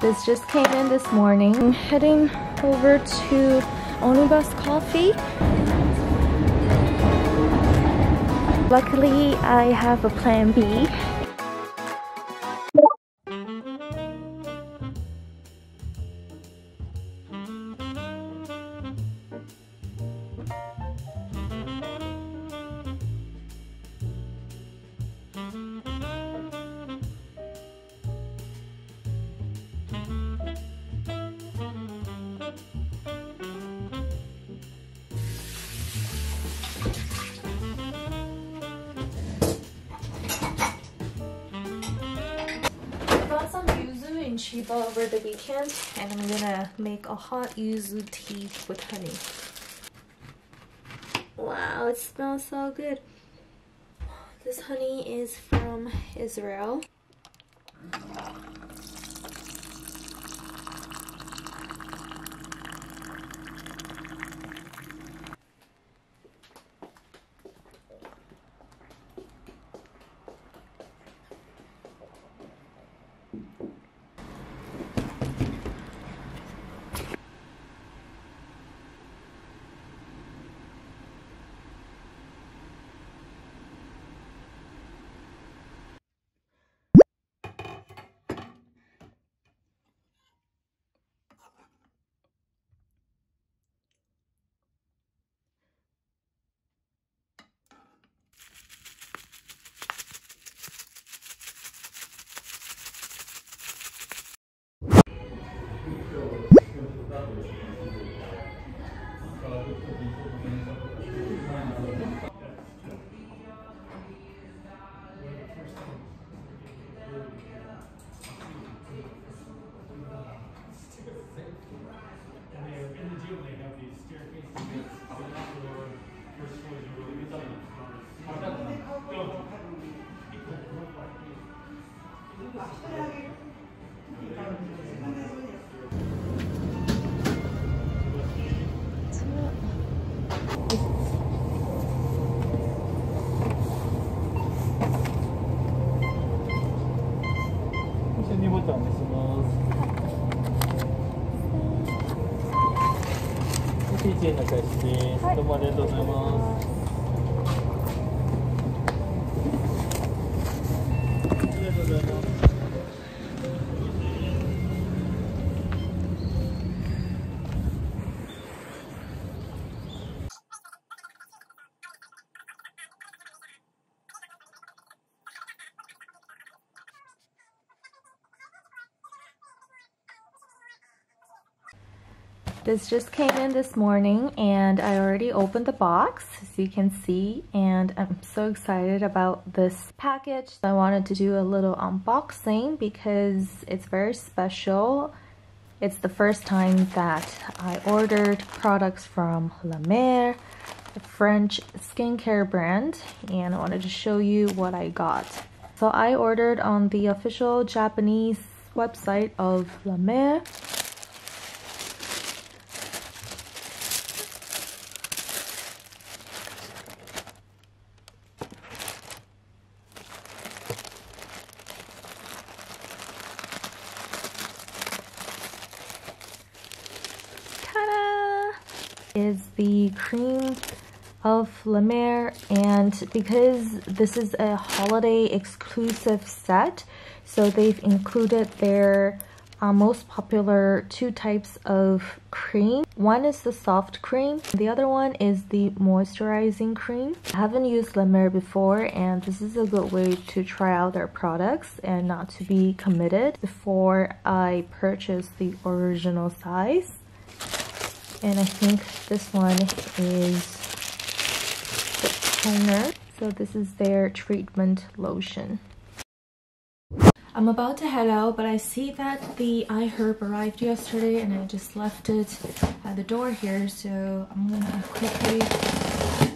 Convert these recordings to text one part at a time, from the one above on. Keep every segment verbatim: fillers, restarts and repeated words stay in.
This just came in this morning. I'm heading over to Onibus Coffee. Luckily, I have a plan B. Shiba over the weekend, and I'm gonna make a hot yuzu tea with honey. Wow, it smells so good. This honey is from Israel. This just came in this morning, and I already opened the box, as you can see, and I'm so excited about this package. I wanted to do a little unboxing because it's very special. It's the first time that I ordered products from La Mer, a French skincare brand, and I wanted to show you what I got. So I ordered on the official Japanese website of La Mer. Is the cream of La Mer, and because this is a holiday exclusive set, so they've included their uh, most popular two types of cream. One is the soft cream, the other one is the moisturizing cream. I haven't used La Mer before, and this is a good way to try out their products and not to be committed before I purchase the original size. And I think this one is the toner. So this is their treatment lotion. I'm about to head out, but I see that the iHerb arrived yesterday and I just left it at the door here. So I'm gonna quickly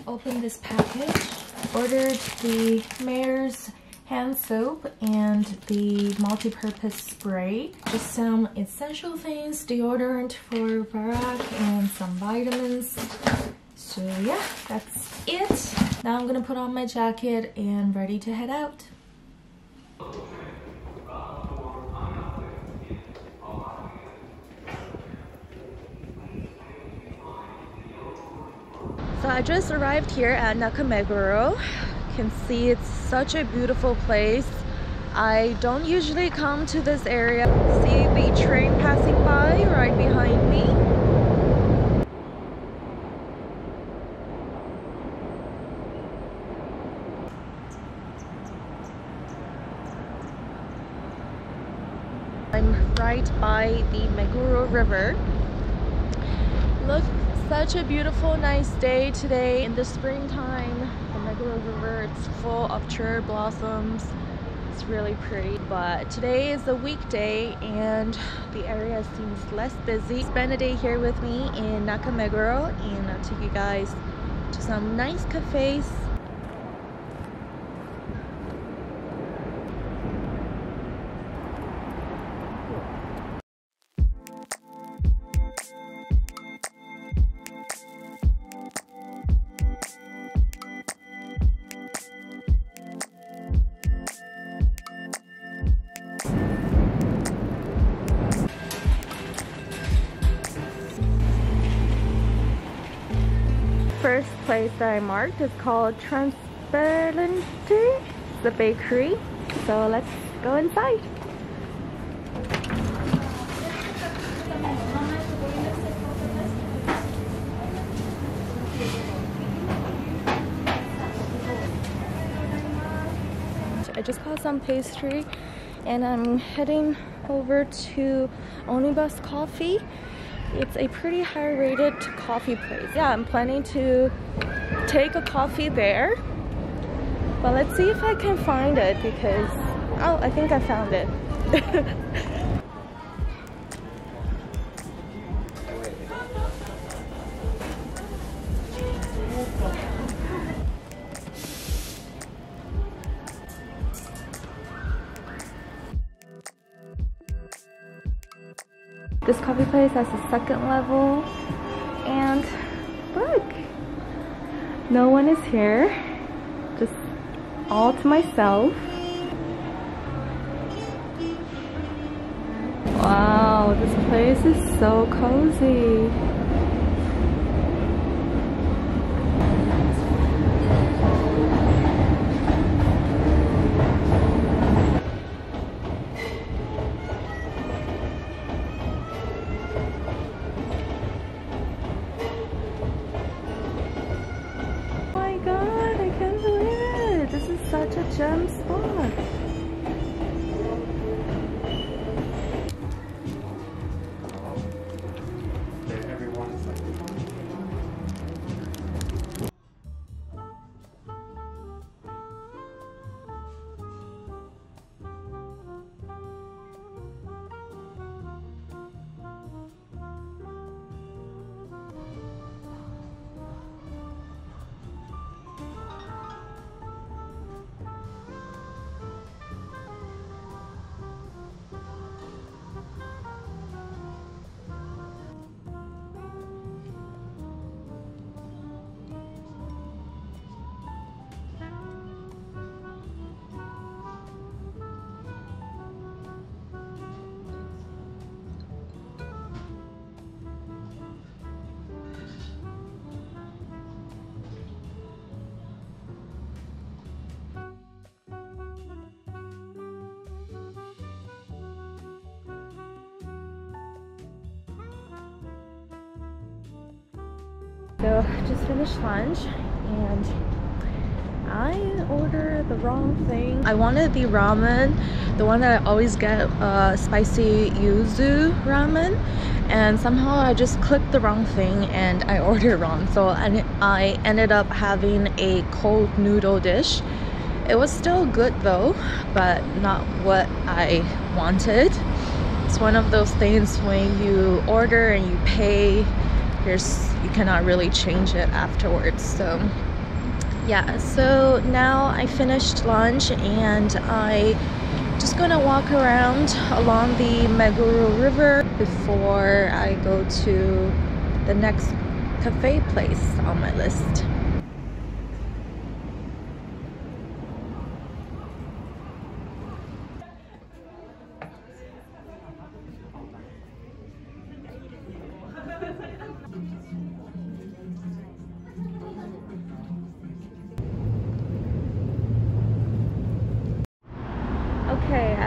open this package. Ordered the Meyer's hand soap and the multi-purpose spray, just some essential things, deodorant for Barak, and some vitamins. So yeah, that's it. Now I'm gonna put on my jacket and ready to head out. So I just arrived here at Nakameguro. You can see it's such a beautiful place. I don't usually come to this area. See the train passing by right behind me. I'm right by the Meguro River. Look, such a beautiful, nice day today in the springtime. The Meguro River, it's full of cherry blossoms. It's really pretty, but today is a weekday and the area seems less busy. Spend a day here with me in Nakameguro and I'll take you guys to some nice cafes. First place that I marked is called Transparente, the bakery. So let's go inside. I just bought some pastry and I'm heading over to Onibus Coffee. It's a pretty high rated coffee place. Yeah, I'm planning to take a coffee there. But let's see if I can find it because, oh, I think I found it. This coffee place has a second level, and look, no one is here, just all to myself. Wow, this place is so cozy. Such a gem spot. So just finished lunch and I ordered the wrong thing. I wanted the ramen, the one that I always get, uh, spicy yuzu ramen, and somehow I just clicked the wrong thing and I ordered wrong. So and I ended up having a cold noodle dish. It was still good though, but not what I wanted. It's one of those things when you order and you pay, There's, you cannot really change it afterwards. So yeah, so now I finished lunch and I just gonna walk around along the Meguro River before I go to the next cafe place on my list.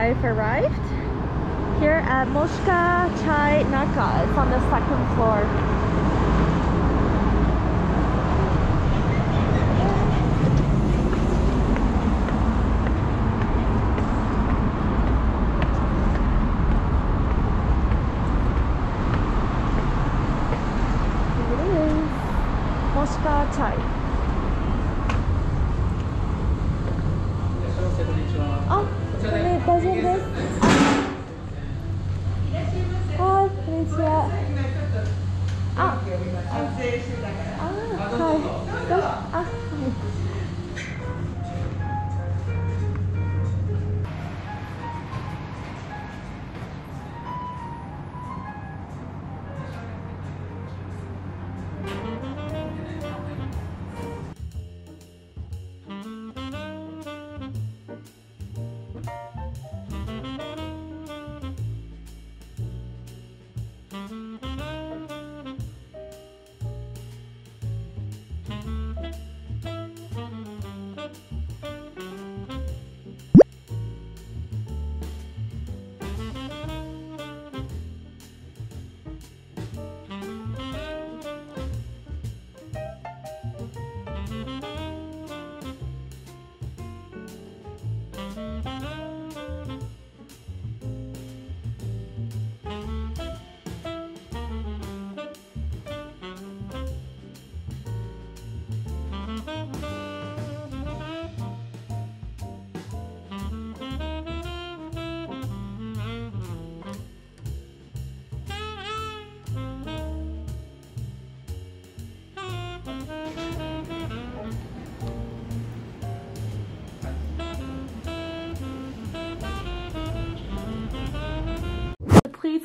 I've arrived here at Moshika Chai Naka. It's on the second floor. Here it is, Moshika Chai.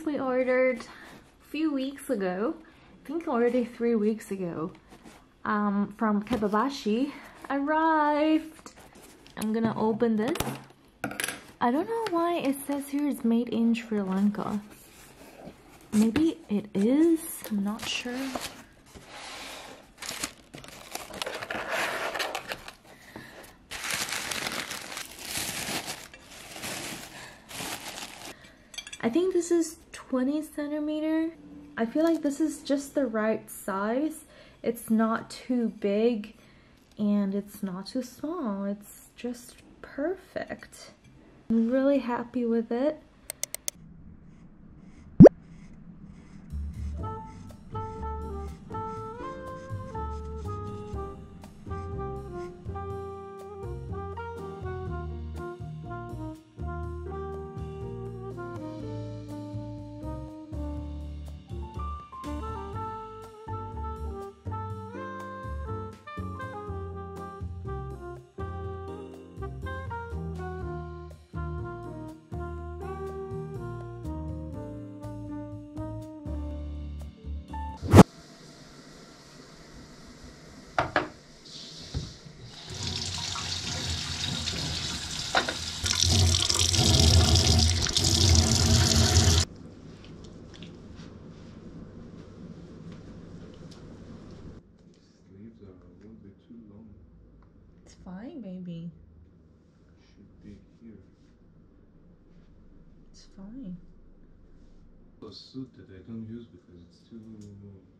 We ordered a few weeks ago, I think already three weeks ago, um, from Kebabashi arrived. I'm gonna open this. I don't know why it says here it's made in Sri Lanka. Maybe it is, I'm not sure. I think this is twenty centimeter. I feel like this is just the right size. It's not too big and it's not too small. It's just perfect. I'm really happy with it. Suit that I don't use because it's too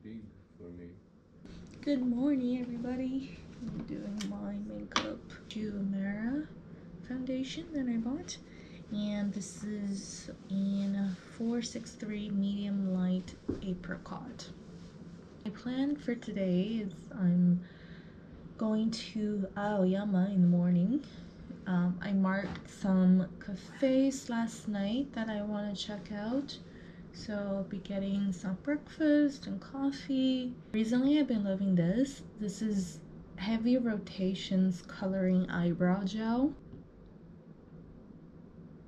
big for me. Good morning, everybody. I'm doing my makeup Jumeirah foundation that I bought, and this is in four six three medium light apricot. My plan for today is I'm going to Aoyama in the morning. Um, I marked some cafes last night that I want to check out. So I'll be getting some breakfast and coffee. Recently I've been loving this. This is Heavy Rotation's Coloring Eyebrow Gel.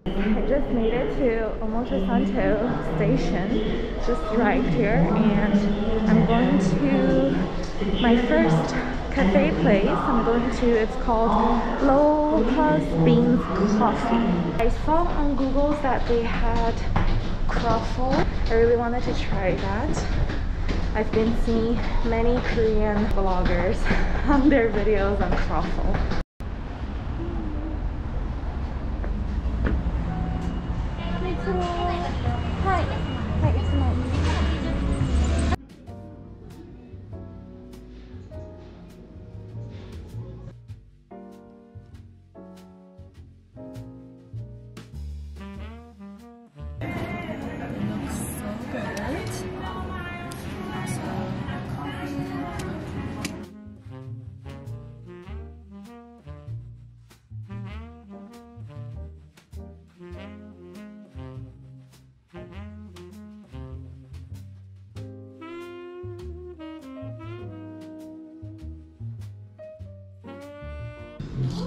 I just made it to Omotesando station, just arrived here, and I'm going to my first cafe place. I'm going to, it's called Lohas Beans Coffee. I saw on Google that they had Truffle. I really wanted to try that. I've been seeing many Korean vloggers on their videos on truffle. Just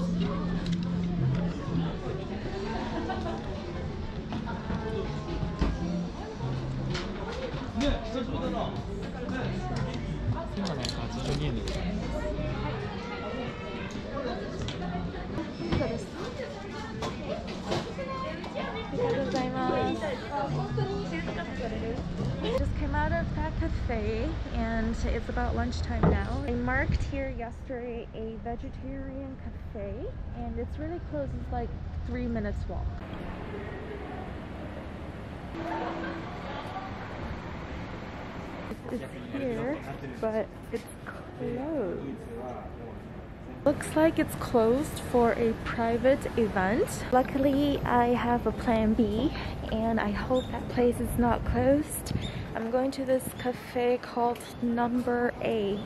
came out of that cafe and it's about lunchtime now. I marked here yesterday a vegetarian cafe and it's really close, it's like three minutes walk. It's here, but it's closed. Looks like it's closed for a private event. Luckily, I have a plan B and I hope that place is not closed. I'm going to this cafe called Number A.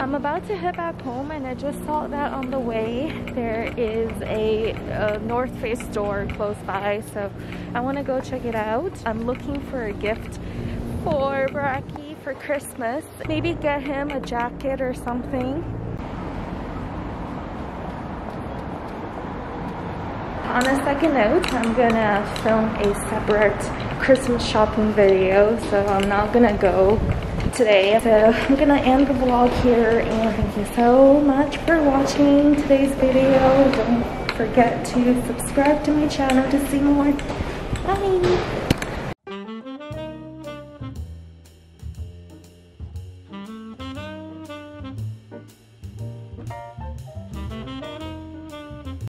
I'm about to head back home and I just saw that on the way there is a, a North Face store close by, so I want to go check it out. I'm looking for a gift for Baraki for Christmas. Maybe get him a jacket or something. On a second note, I'm gonna film a separate Christmas shopping video, so I'm not gonna go today, so I'm gonna end the vlog here and thank you so much for watching today's video. Don't forget to subscribe to my channel to see more. Bye.